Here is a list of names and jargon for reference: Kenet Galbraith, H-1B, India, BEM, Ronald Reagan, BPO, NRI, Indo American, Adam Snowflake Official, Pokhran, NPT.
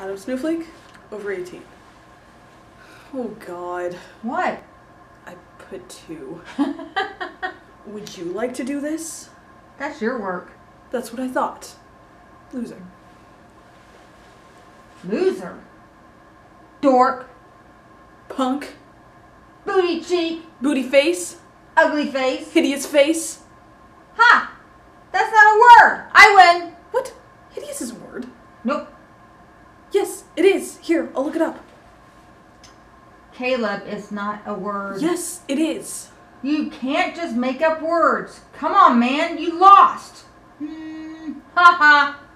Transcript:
Adam Snowflake, over 18. Oh God. What? I put 2. Would you like to do this? That's your work. That's what I thought. Loser. Loser? Dork. Punk. Booty cheek. Booty face. Ugly face. Hideous face. Ha! That's not a word! I win! What? Hideous is a word. Nope. Yes, it is. Here, I'll look it up. Caleb is not a word. Yes, it is. You can't just make up words. Come on, man. You lost. Ha ha.